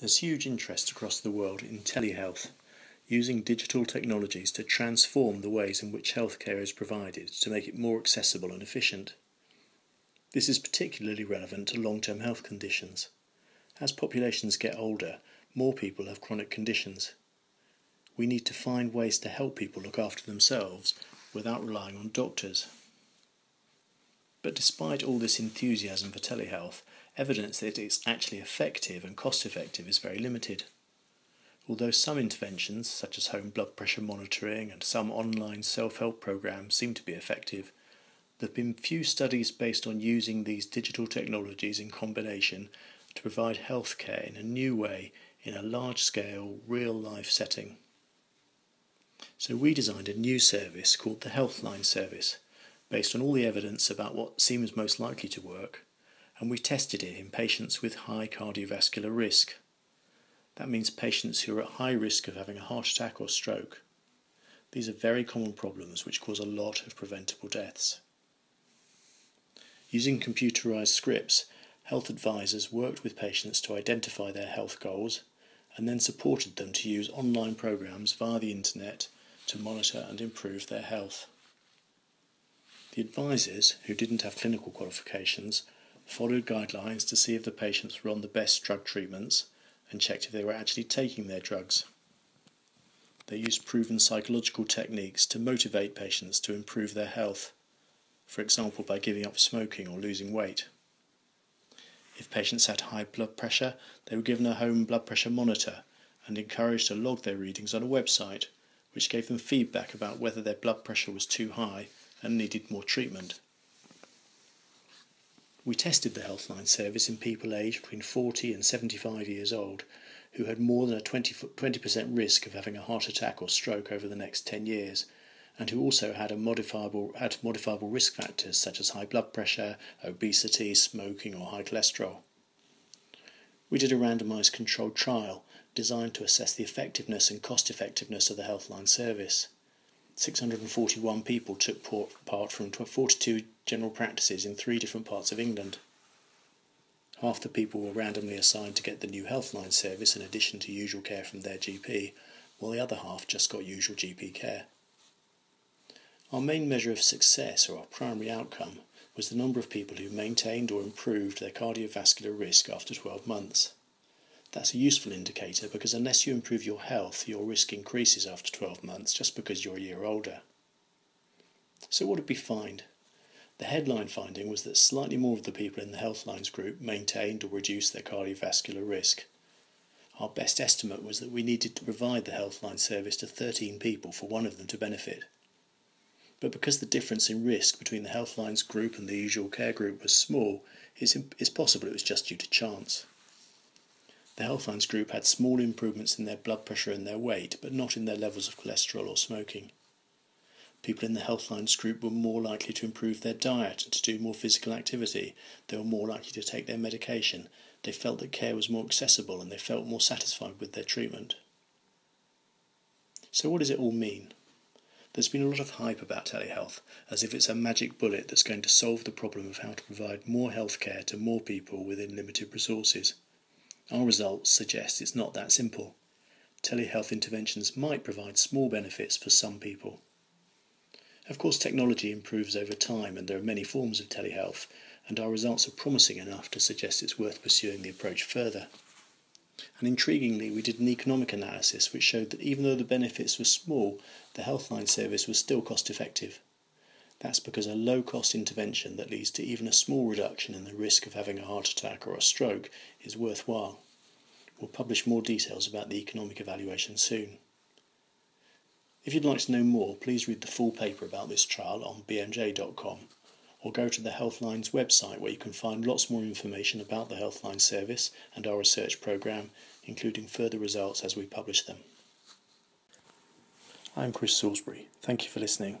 There's huge interest across the world in telehealth, using digital technologies to transform the ways in which healthcare is provided to make it more accessible and efficient. This is particularly relevant to long-term health conditions. As populations get older, more people have chronic conditions. We need to find ways to help people look after themselves without relying on doctors. But despite all this enthusiasm for telehealth, evidence that it's actually effective and cost-effective is very limited. Although some interventions, such as home blood pressure monitoring and some online self-help programs, seem to be effective, there have been few studies based on using these digital technologies in combination to provide healthcare in a new way in a large-scale, real-life setting. So we designed a new service called the Healthlines Service, based on all the evidence about what seems most likely to work, and we tested it in patients with high cardiovascular risk. That means patients who are at high risk of having a heart attack or stroke. These are very common problems which cause a lot of preventable deaths. Using computerised scripts, health advisors worked with patients to identify their health goals and then supported them to use online programs via the internet to monitor and improve their health. The advisors, who didn't have clinical qualifications, followed guidelines to see if the patients were on the best drug treatments and checked if they were actually taking their drugs. They used proven psychological techniques to motivate patients to improve their health, for example by giving up smoking or losing weight. If patients had high blood pressure, they were given a home blood pressure monitor and encouraged to log their readings on a website, which gave them feedback about whether their blood pressure was too high and needed more treatment. We tested the Healthline service in people aged between 40 and 75 years old who had more than a 20% risk of having a heart attack or stroke over the next 10 years and who also had modifiable risk factors such as high blood pressure, obesity, smoking or high cholesterol. We did a randomised controlled trial designed to assess the effectiveness and cost-effectiveness of the Healthline service. 641 people took part from 42 general practices in 3 different parts of England. Half the people were randomly assigned to get the new Healthline service in addition to usual care from their GP, while the other half just got usual GP care. Our main measure of success, or our primary outcome, was the number of people who maintained or improved their cardiovascular risk after 12 months. That's a useful indicator because unless you improve your health, your risk increases after 12 months just because you're a year older. So what did we find? The headline finding was that slightly more of the people in the Healthlines group maintained or reduced their cardiovascular risk. Our best estimate was that we needed to provide the Healthline service to 13 people for one of them to benefit. But because the difference in risk between the Healthlines group and the usual care group was small, it's possible it was just due to chance. The Healthlines group had small improvements in their blood pressure and their weight, but not in their levels of cholesterol or smoking. People in the Healthlines group were more likely to improve their diet and to do more physical activity. They were more likely to take their medication. They felt that care was more accessible and they felt more satisfied with their treatment. So what does it all mean? There's been a lot of hype about telehealth, as if it's a magic bullet that's going to solve the problem of how to provide more healthcare to more people within limited resources. Our results suggest it's not that simple. Telehealth interventions might provide small benefits for some people. Of course, technology improves over time and there are many forms of telehealth, and our results are promising enough to suggest it's worth pursuing the approach further. And intriguingly, we did an economic analysis which showed that even though the benefits were small, the Healthline service was still cost-effective. That's because a low-cost intervention that leads to even a small reduction in the risk of having a heart attack or a stroke is worthwhile. We'll publish more details about the economic evaluation soon. If you'd like to know more, please read the full paper about this trial on bmj.com or go to the Healthlines website where you can find lots more information about the Healthline service and our research programme, including further results as we publish them. I'm Chris Salisbury. Thank you for listening.